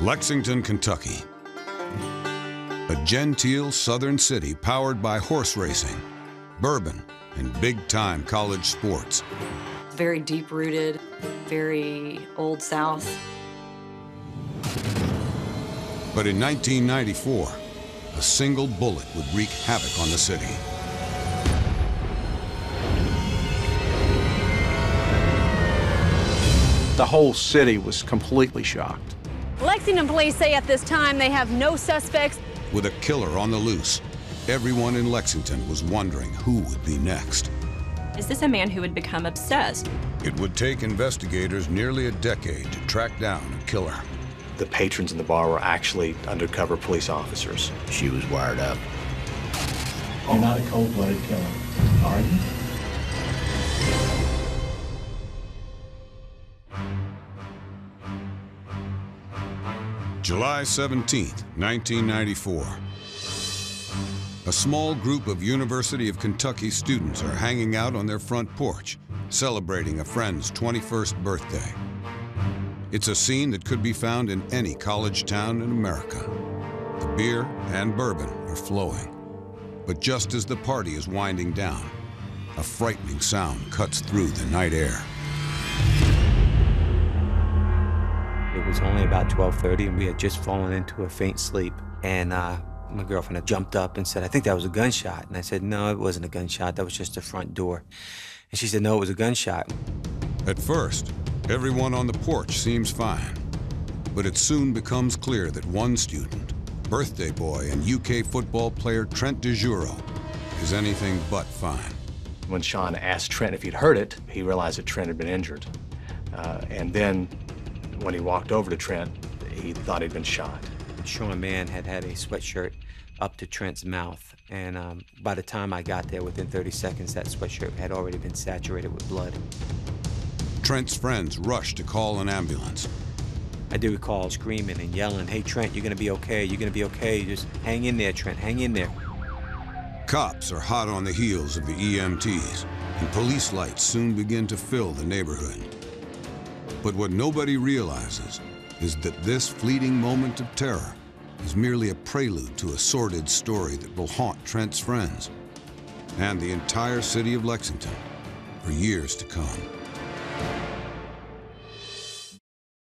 Lexington, Kentucky. A genteel southern city powered by horse racing, bourbon, and big-time college sports. Very deep-rooted, very Old South. But in 1994, a single bullet would wreak havoc on the city. The whole city was completely shocked. Lexington police say at this time they have no suspects. With a killer on the loose, everyone in Lexington was wondering who would be next. Is this a man who would become obsessed? It would take investigators nearly a decade to track down a killer. The patrons in the bar were actually undercover police officers. She was wired up. You're not a cold-blooded killer, are you? July 17, 1994. A small group of University of Kentucky students are hanging out on their front porch, celebrating a friend's 21st birthday. It's a scene that could be found in any college town in America. The beer and bourbon are flowing. But just as the party is winding down, a frightening sound cuts through the night air. It was only about 12:30, and we had just fallen into a faint sleep. And my girlfriend had jumped up and said, "I think that was a gunshot." And I said, "No, it wasn't a gunshot. That was just the front door." And she said, "No, it was a gunshot." At first, everyone on the porch seems fine. But it soon becomes clear that one student, birthday boy and UK football player Trent DeJuro, is anything but fine. When Sean asked Trent if he'd heard it, he realized that Trent had been injured. And then, when he walked over to Trent, he thought he'd been shot. Sean Mann had had a sweatshirt up to Trent's mouth, and by the time I got there, within 30 seconds, that sweatshirt had already been saturated with blood. Trent's friends rushed to call an ambulance. I do recall screaming and yelling, "Hey, Trent, you're gonna be okay, you're gonna be okay. Just hang in there, Trent, hang in there." Cops are hot on the heels of the EMTs, and police lights soon begin to fill the neighborhood. But what nobody realizes is that this fleeting moment of terror is merely a prelude to a sordid story that will haunt Trent's friends and the entire city of Lexington for years to come.